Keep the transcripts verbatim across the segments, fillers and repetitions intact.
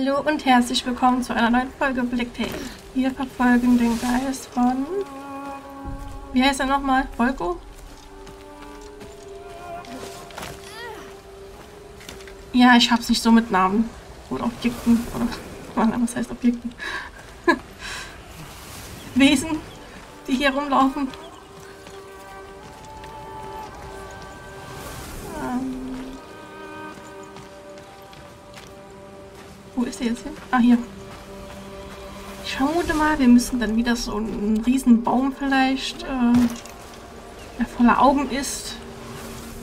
Hallo und herzlich willkommen zu einer neuen Folge Blacktail. Wir verfolgen den Geist von... Wie heißt er nochmal? Volko? Ja, ich hab's nicht so mit Namen. Oder Objekten. Oder was heißt Objekten? Wesen, die hier rumlaufen. Wo ist der jetzt hin? Ah, hier. Ich vermute mal, wir müssen dann wieder so einen riesen Baum vielleicht, äh, der voller Augen ist,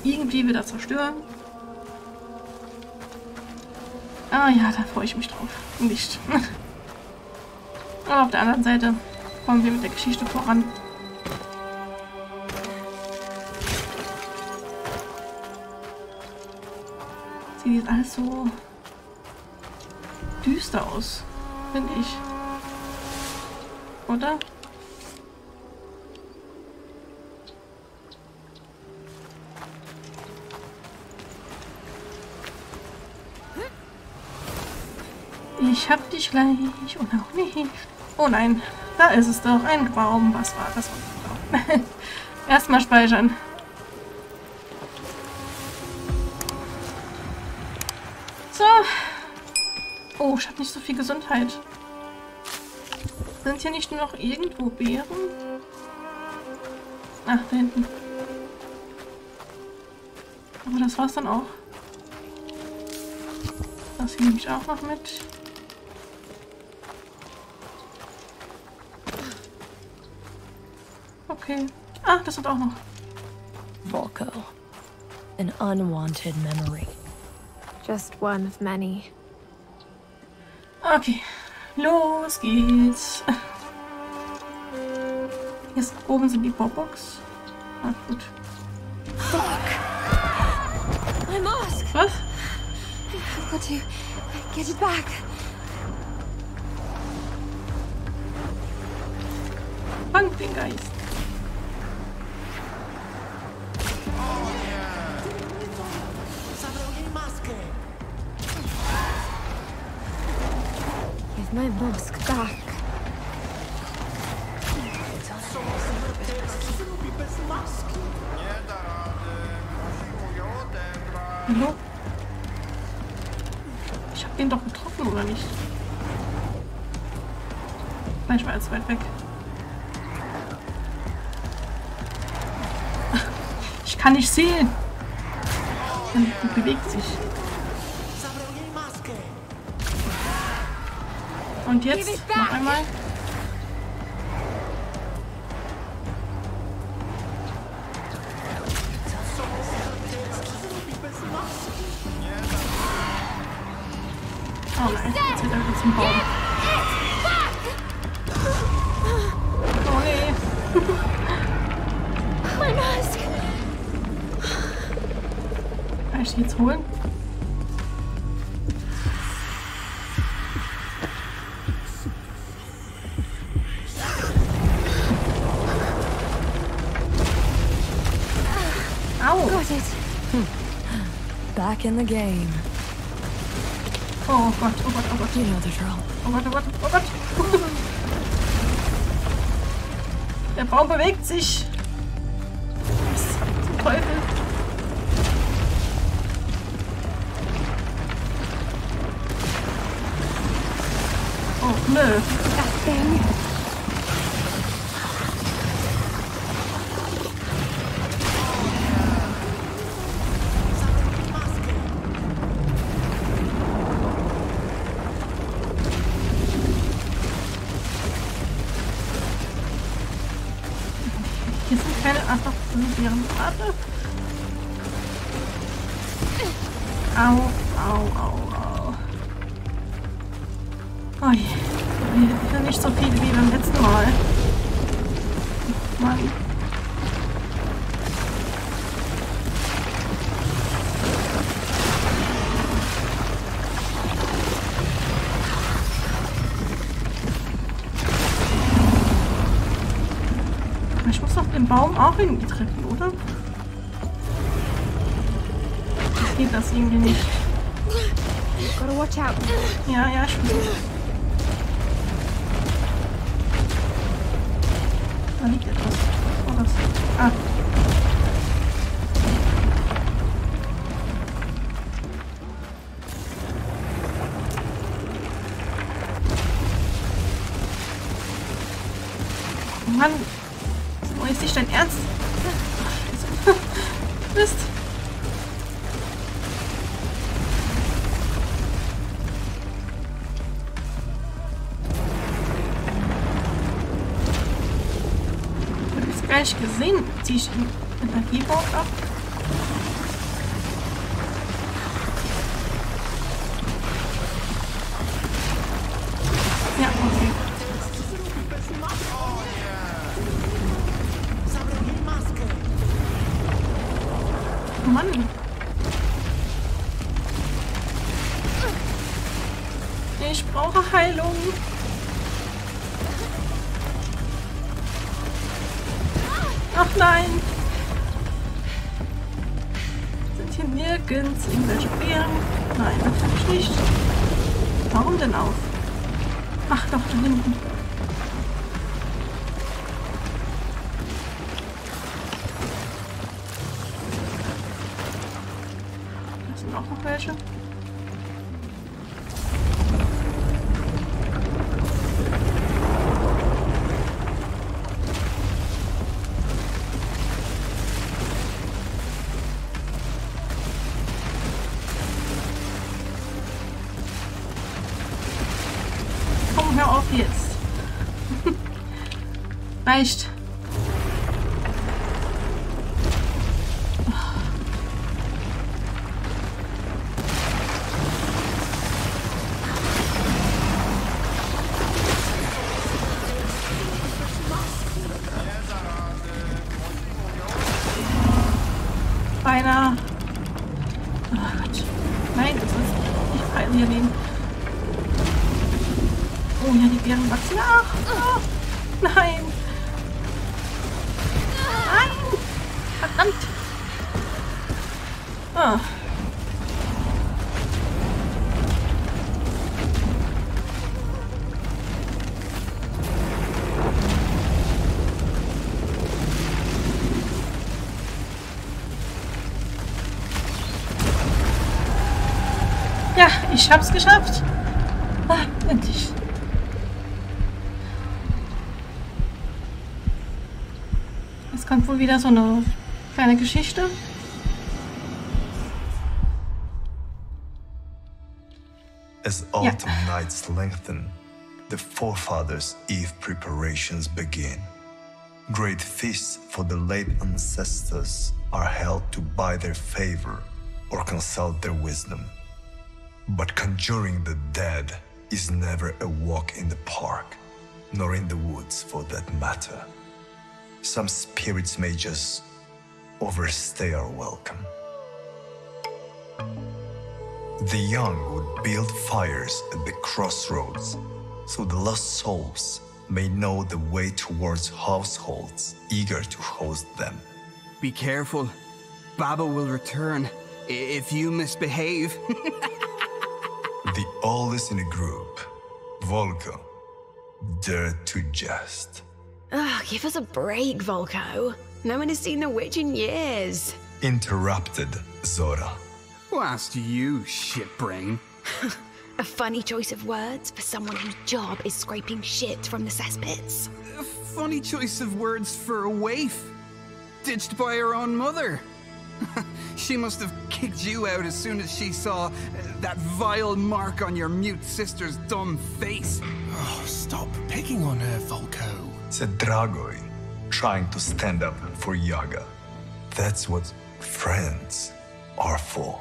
irgendwie wieder zerstören. Ah ja, da freue ich mich drauf. Nicht. Aber auf der anderen Seite kommen wir mit der Geschichte voran. Sieht alles so düster aus, finde ich. Oder? Ich hab dich gleich und auch nicht. Oh nein, da ist es doch. Ein Baum. Was war das? Erstmal speichern. So. Oh, ich habe nicht so viel Gesundheit. Sind hier nicht nur noch irgendwo Beeren? Ach, da hinten. Aber das war's dann auch. Das hier nehme ich auch noch mit. Okay. Ah, das hat auch noch. Volko. An unwanted memory. Just one of many. Okay, los geht's. Hier oben sind die Popbox. Ah, gut. Fuck! My mask! Was? I've got to get it back. Fangt den Geist. My mask back. Hallo? Ich hab den doch getroffen, oder nicht? Vielleicht war er zu weit weg. Ich kann nicht sehen. Er bewegt sich. Und jetzt noch einmal. Oh nein, jetzt wird er wieder zum Baum. Oh nee. Mein Mask. Kann ich die jetzt holen? Back in the game. Oh Gott, oh Gott, oh Gott. You know the drill. Oh Gott, oh Gott, oh Gott. Der Baum bewegt sich. Was zum Teufel? Oh, nö. Warte. Au, au, au, au. Oh je. Hier nicht so viele wie beim letzten Mal. Mann. Ich muss auf den Baum auch irgendwie treffen, oder? Geht das irgendwie nicht? Gotta watch out. Yeah, yeah, sure. Da liegt etwas. Oh, was? Ah. Mann! Das ist nicht dein Ernst? Mist! Ich hab das gar nicht gesehen. Zieh ich den Energiebaut ab? Ja, okay. Mann! Ich brauche Heilung! Ach nein! Sind hier nirgends irgendwelche Bären? Nein, natürlich nicht. Warum denn auf? Ach doch, da hinten. Auch noch welche. Komm, hör auf jetzt. Reicht. Einer. Oh Gott. Nein, das ist nicht frei hier nehmen. Oh ja, die Bären wachsen nach. Oh, nein. Nein. Verdammt. Oh. Ja, ich hab's geschafft. Ah, endlich. Jetzt kommt wohl wieder so eine kleine Geschichte. As autumn ja. nights lengthen, the forefathers' Eve preparations begin. Great feasts for the late ancestors are held to buy their favor or consult their wisdom. But conjuring the dead is never a walk in the park, nor in the woods for that matter. Some spirits may just overstay our welcome. The young would build fires at the crossroads, so the lost souls may know the way towards households eager to host them. Be careful. Baba will return if you misbehave. The oldest in the group, Volko, dared to jest. Oh, give us a break, Volko. No one has seen the witch in years. Interrupted Zora. Blast you, shitbrain. A funny choice of words for someone whose job is scraping shit from the cesspits. A funny choice of words for a waif. Ditched by her own mother. She must have kicked you out as soon as she saw uh, that vile mark on your mute sister's dumb face. Oh, stop picking on her, Volko, said Dragoy, trying to stand up for Yaga. That's what friends are for,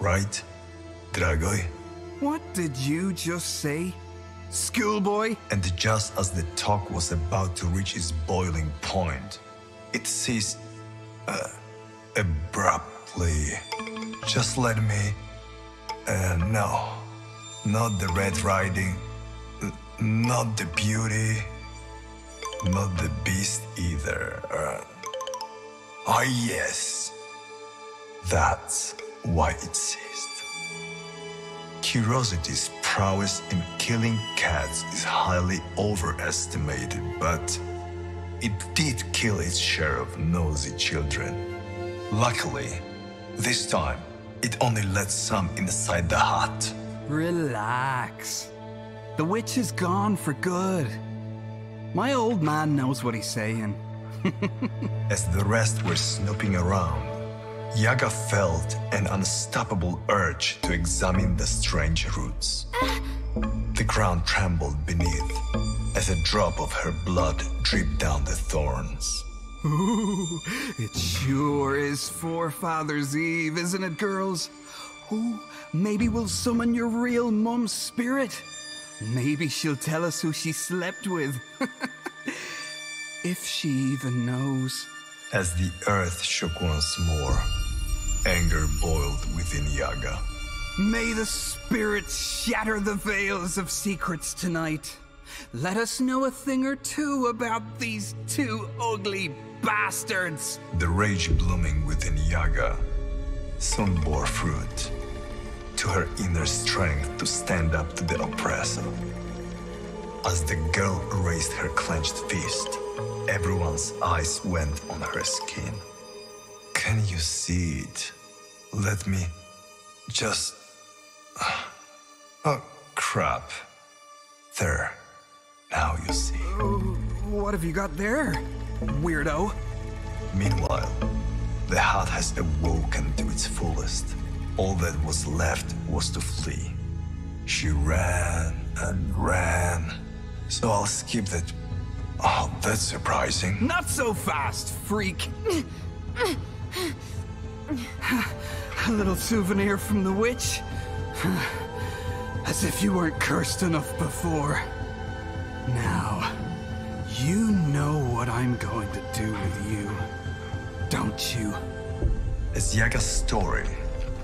right, Dragoy? What did you just say, schoolboy? And just as the talk was about to reach its boiling point, it ceased. Uh, Abruptly. Just let me... Uh, no. Not the red riding. Not the beauty. Not the beast either. Uh, oh yes. That's why it ceased. Curiosity's prowess in killing cats is highly overestimated, but it did kill its share of nosy children. Luckily, this time, it only let some inside the hut. Relax. The witch is gone for good. My old man knows what he's saying. As the rest were snooping around, Yaga felt an unstoppable urge to examine the strange roots. The ground trembled beneath as a drop of her blood dripped down the thorns. Ooh, it sure is Forefather's Eve, isn't it, girls? Ooh, maybe we'll summon your real mum's spirit. Maybe she'll tell us who she slept with. If she even knows. As the earth shook once more, anger boiled within Yaga. May the spirits shatter the veils of secrets tonight. Let us know a thing or two about these two ugly bastards. The rage blooming within Yaga soon bore fruit, to her inner strength to stand up to the oppressor. As the girl raised her clenched fist, everyone's eyes went on her skin. Can you see it? Let me just... Oh, crap. There. Now you see. Uh, what have you got there, weirdo? Meanwhile, the hut has awoken to its fullest. All that was left was to flee. She ran and ran. So I'll skip that. Oh, that's surprising. Not so fast, freak. A little souvenir from the witch. As if you weren't cursed enough before. Now, you know what I'm going to do with you, don't you? As Yaga's story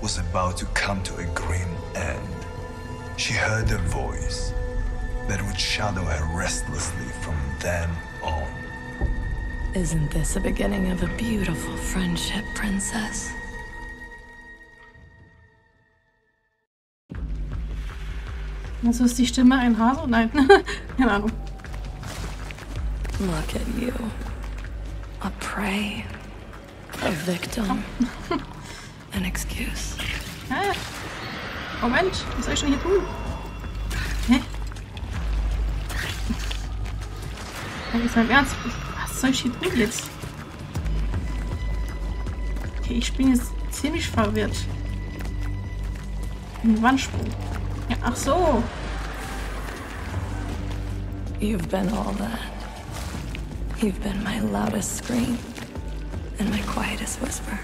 was about to come to a grim end, she heard a voice that would shadow her restlessly from then on. Isn't this the beginning of a beautiful friendship, princess? Also ist die Stimme ein Hase? Nein. Keine Ahnung. Look at you. A prey. A victim. An excuse. Ah. Oh Mensch, was soll ich denn hier tun? Hä? Ist mein Ernst. Was soll ich hier tun jetzt? Okay, ich bin jetzt ziemlich verwirrt. Ein Wandsprung. Ja, ach so. You've been all that. You've been my loudest scream and my quietest whisper.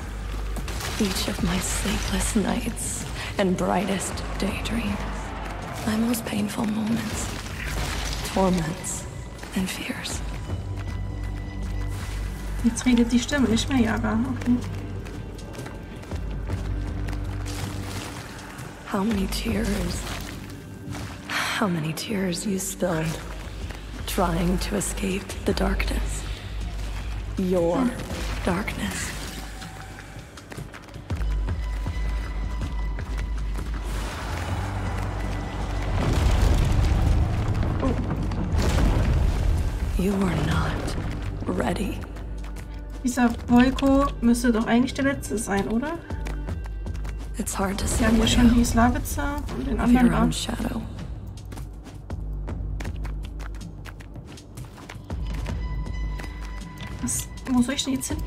Each of my sleepless nights and brightest daydreams. My most painful moments, torments and fears. Jetzt redet die Stimme, nicht mehr Yaga. Okay. How many tears, how many tears you spilled trying to escape the darkness. Your mm. darkness. Oh. You were not ready. Dieser Volko müsste doch eigentlich der letzte sein, oder? It's hard to see. Wir haben ja schon die Slawitzer und den anderen Arm. Was, wo soll ich denn jetzt hin?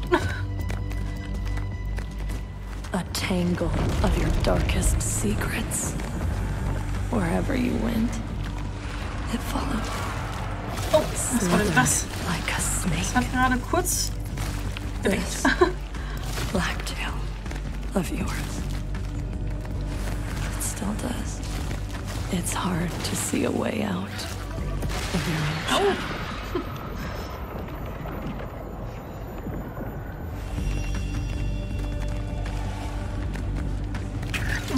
A tangle of your darkest secrets. Wherever you went, it followed. Oh, was war denn das? Like a snake. Das hat gerade kurz this blacktail of yours. Does. It's hard to see a way out of your own shadow.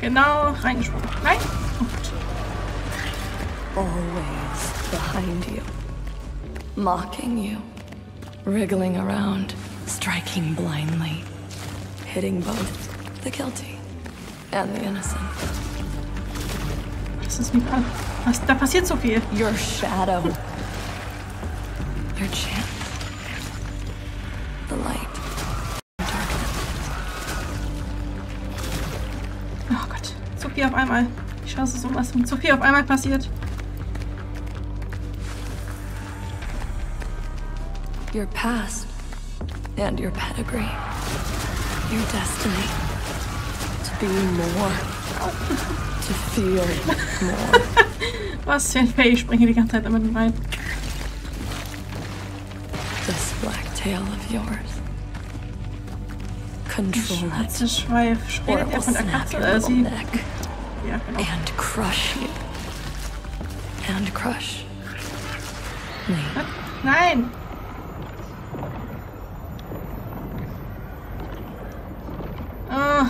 Genau, reingesprungen. Nein. Always behind you, mocking you, wriggling around, striking blindly, hitting both the guilty and the innocent. Das ist nicht alles. Was, da passiert so viel. Your shadow. Your chance. The light. Oh Gott. Zu viel auf einmal. Ich schaue so was. Zu viel auf einmal passiert. Your past and your pedigree. Your destiny. To be more. To fear more. Was für ein Fay, ich springe die ganze Zeit damit rein. This blacktail of yours. Control that horrible snap your little neck. Ja, genau. And crush you. And crush. Nein. Nein.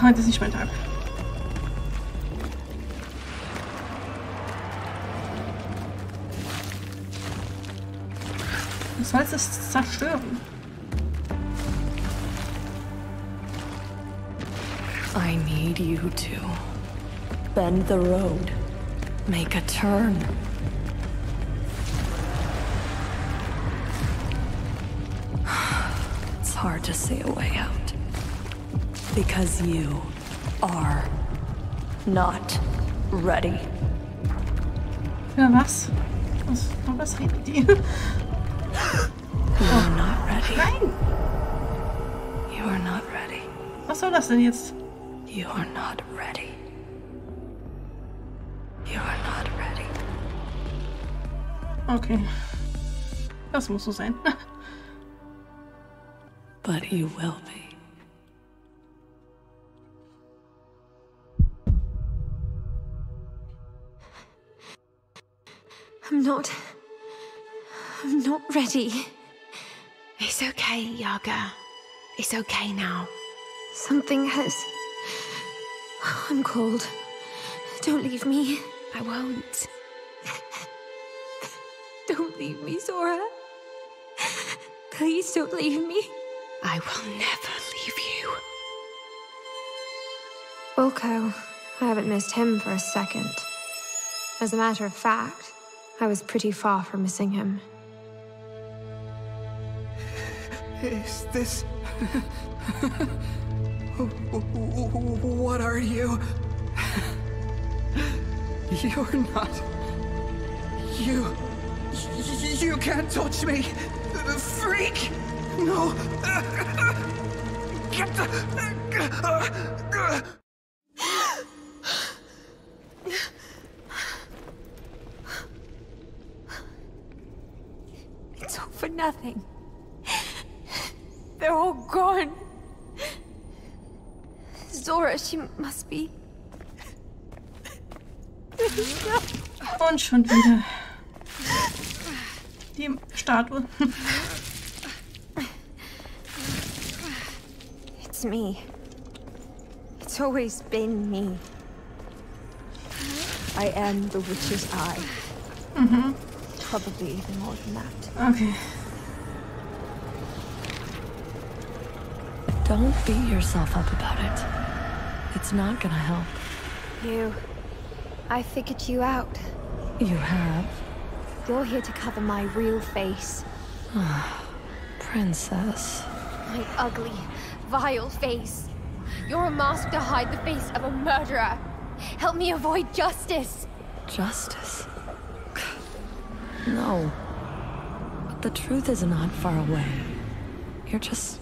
Heute ist nicht mein Tag. Du sollst es zerstören. I need you to bend the road, make a turn. It's hard to see a way out. Because you are not ready. Für was? Was, was redet ihr? You're not ready. Nein! You are not ready. Was soll das denn jetzt? You are not ready. You are not ready. Okay. Das muss so sein. But you will be. I'm not... I'm not ready. It's okay, Yaga. It's okay now. Something has... I'm cold. Don't leave me. I won't. Don't leave me, Zora. Please don't leave me. I will never leave you. Volko, I haven't missed him for a second. As a matter of fact, I was pretty far from missing him. Is this... What are you? You're not... You... You can't touch me! Freak! No! Get the... For nothing. They're all gone. Zora, she must be. Und schon wieder die Statue. It's me. It's always been me. I am the witch's eye. Mm-hmm. Probably even more than that. Okay. Don't beat yourself up about it. It's not gonna help. You... I figured you out. You have? You're here to cover my real face. Princess. My ugly, vile face. You're a mask to hide the face of a murderer. Help me avoid justice. Justice? No. But the truth is not far away. You're just...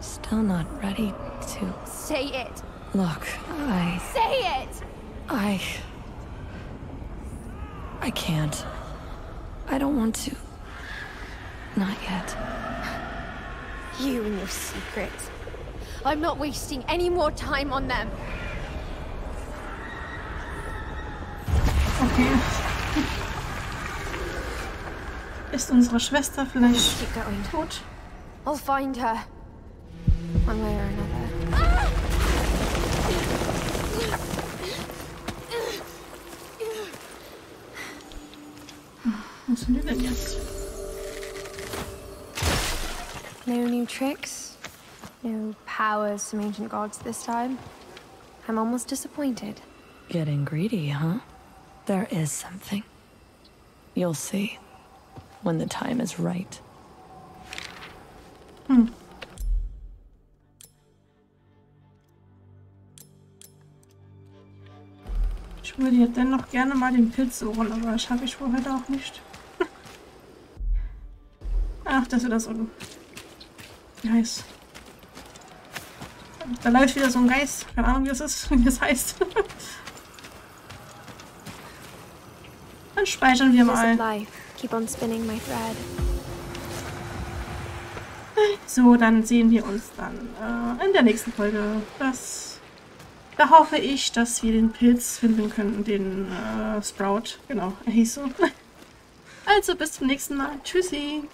still not ready to... Say it! Look, I... Say it! I... I can't. I don't want to. Not yet. You and your secrets. I'm not wasting any more time on them. Okay. Ist unsere Schwester vielleicht tot? I'll find her. One way or another. Was sind die denn jetzt? No new tricks. No powers from ancient gods this time. I'm almost disappointed. Getting greedy, huh? There is something. You'll see when the time is right. Hmm. Ich würde ja dennoch gerne mal den Pilz suchen, aber das habe ich wohl heute auch nicht. Ach, das ist das Olo. Nice. Da läuft wieder so ein Geist. Keine Ahnung, wie das ist, wie das heißt. Dann speichern wir mal. So, dann sehen wir uns dann äh, in der nächsten Folge. Das, da hoffe ich, dass wir den Pilz finden können, den äh, Sprout. Genau, er hieß so. Also, bis zum nächsten Mal. Tschüssi.